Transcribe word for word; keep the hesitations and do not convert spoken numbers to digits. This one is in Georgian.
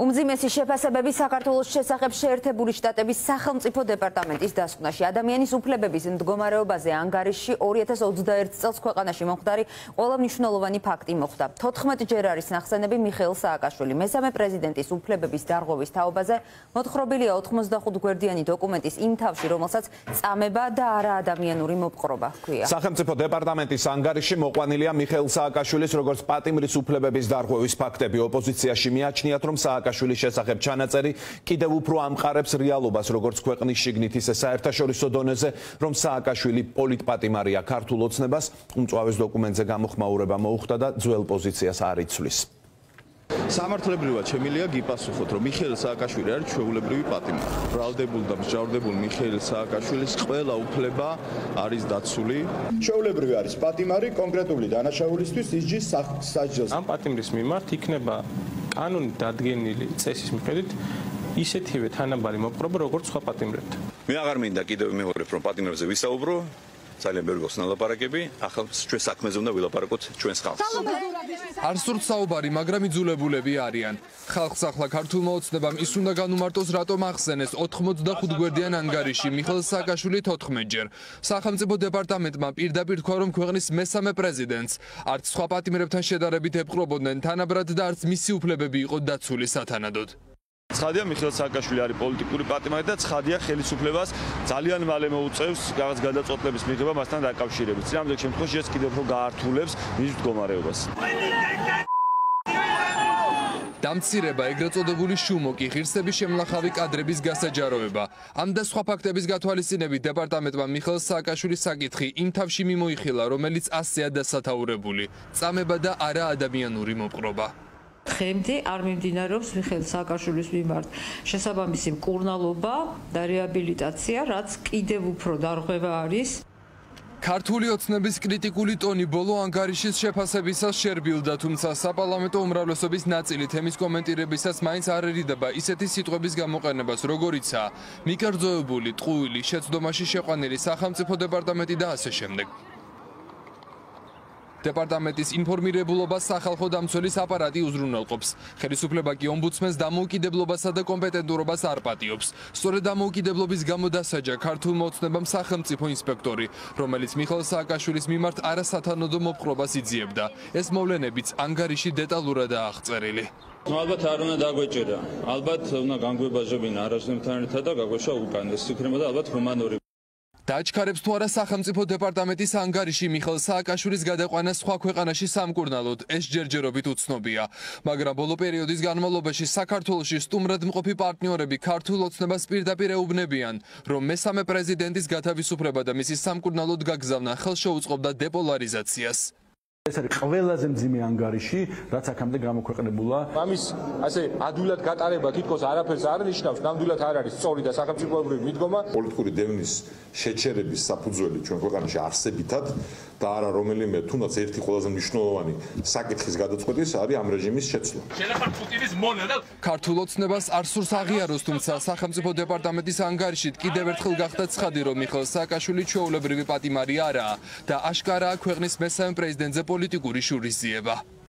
უმძიმესი შეფასებები საქართველოს შესახებ შეერთებული შტატების სახელმწიფო დეპარტამენტის დასკვნაში ადამიანის უფლებების მდგომარეობაზე ანგარიშში ორი ათას ოცდაერთი წელს ქვეყანაში მომხდარი ყველა მნიშვნელოვანი ფაქტი მოხდა. თოთხმეტ ჯერ არის ნახსენები მიხეილ სააკაშვილი. მესამე პრეზიდენტის უფლებების დარღვევის თაობაზე მოთხრობილია ოთხმოცდახუთ გვერდიანი დოკუმენტის იმ თავში, რომელსაც წამება და არაადამიანური მოპყრობა ჰქვია. სახელმწიფო დეპარტამენტის ანგარიშში მოყვანილია მიხეილ სააკაშვილის როგორც პატიმრის უფლებების დარღვევის ფაქტები. ოპოზიციაში მიაჩნიათ, რომ სააკაშვილი Saakashvilis შესახებ ჩანაწერი კიდევ უფრო ამყარებს რეალობას, როგორც ქვეყნის შიგნით, ისე საერთაშორისო დონეზე, რომ სააკაშვილი პოლიტპატიმარია. ქართულ ოცნებას უმწვავეს დოკუმენტზე გამოხმაურება მოუხდა და ძველ პოზიციას არ იცვლის. Სამართლებრივად შემიძლია გიპასუხოთ, რომ მიხეილ სააკაშვილი არის ჩვეულებრივი პატიმარი. ბრალდებულ და მსჯავრდებულ მიხეილ სააკაშვილის ყველა უფლება არის დაცული. Ჩვეულებრივი არის პატიმარი, კონკრეტული დანაშაულისთვის ისჯის სასჯელს. Ამ პატიმრის მიმართ იქნება კანონით დადგენილი წესის მიხედვით ისეთივე თანაბარი მოპყრობა, როგორც სხვა პატიმრებთან. მე აღარ მინდა კიდევ მეორებ, რომ პატიმრებზე ვისაუბრო. Ძალიან ბევრი გვაქვს ნალაპარაკები, ახლა ჩვენ საქმეზე უნდა ვილაპარაკოთ ჩვენს ხალხს. არ სურთ საუბარი, მაგრამ იძულებულები არიან. ხალხს ახლა ქართულმა ოცნებამ ის უნდა განუმარტოს, რატომ ახსენეს ოთხმოცდახუთ გვერდიან ანგარიში მიხეილ სააკაშვილი თოთხმეტ ჯერ. სახელმწიფო დეპარტამენტმა პირდაპირ თქვა, რომ ქვეყნის მესამე პრეზიდენტს არც სხვა პატიმრებთან შედარებით ეპყრობოდნენ თანაბრად და არც მისი უფლებები იყო დაცული სათანადოდ. Ცხადია მიხეილ სააკაშვილი არის პოლიტიკური პატიმარი და ცხადია ხელისუფლებას ძალიან მალე მოუწევს რაღაც გადაწყვეტილების მიღება მასთან დაკავშირებით. Წინამდებ შემთხვევაში ეს კიდევ უფრო გაართულებს მის მდგომარეობას. დამცირება, ეგრეთ წოდებული შუმოკი, ღირსების შემლახავი კადრების გასაჯაროება. ამ და სხვა ფაქტების გათვალისწინებით დეპარტამენტმა მიხეილ სააკაშვილის საკითხი იმ თავში მიმოიხილა, რომელიც ასეა დასათაურებული: წამება და არაადამიანური მოპყრობა. Ხემდი არ მიმდინარეობს მიხეილ სააკაშვილის მიმართ შესაბამისი მკურნალობა და რეაბილიტაცია, რაც კიდევ უფრო დარღვევა არის. ქართული ოცნების კრიტიკული ტონი ბოლო ანგარიშის შეფასებისას შერბილდა, თუმცა საპარლამენტო უმრავლესობის ნაწილი თემის კომენტირებისას მაინც არ ერიდება ისეთი სიტყვების გამოყენებას, როგორიცაა მიკერძოებული, ტყუილი, შეცდომაში შეყვანილი სახელმწიფო დეპარტამენტი და ასე შემდეგ. Departamentis informirებულობას სახალხო დამცველის აპარატი უზრუნველყოფს. Ხელისუფლება კი ომბუდსმენს დამოუკიდებლობასა და კომპეტენტურობას არ პატიობს. Სწორედ დამოუკიდებლობის გამო დასაჯა ქართულმა ოცნებამ სახელმწიფო ინსპექტორი, რომელიც მიხეილ სააკაშვილის მიმართ არასათანადო მოპყრობას იძიებდა. ეს მოვლენებიც ანგარიში დეტალურადაა აღწერილი. Albat aruna dagoecerda. Albat უნდა განგვებაჟებინა არაშემთან ერთად და გაგვეშვა უკან. ეს იქნება და albat ჰუმანური დააჩქარებს თუ არა სახელმწიფო დეპარტამენტის ანგარიში მიხეილ სააკაშვილის გადაყვანა სხვა ქვეყანაში სამკურნალოდ, ეს ჯერჯერობით უცნობია. მაგრამ ბოლო პერიოდის განმავლობაში საქართველოში სტუმრადმყოფი პარტნიორები ქართულ ოცნებას პირდაპირ ეუბნებიან, რომ მესამე პრეზიდენტის გათავისუფლება და მისი სამკურნალოდ გაგზავნა ხელშეუწყობდა დეპოლარიზაციას. ეს არის ყველაზე მძიმე ანგარიში, რაც აქამდე გამოქვეყნებულა. ამის ასე ადვილად გატარება თითქოს არაფერს არ ნიშნავს, ნამდვილად არ არის სწორი და სახელმწიფოებრივი მიდგომა. Პოლიტიკური დევნის შეჩერების საფუძველი ჩვენ ქვეყანაში არსებითად და არა რომელიმე თუნდაც ერთი ყველაზე მნიშვნელოვანი საკითხის გადაწყვეტის არის ამ რეჟიმის შეცვლა. შეიძლება პუტინის მონა და ქართულ ოცნებას არ სურს აღიაროს, თუმცა სახელმწიფო დეპარტამენტის ანგარიშით კიდევ ერთხელ გახდა ცხადი, რომ მიხეილ სააკაშვილი ჩვეულებრივი პატიმარი არაა და აშკარაა ქვეყნის მესამე პრეზიდენტზე. Politicuri și urizieba.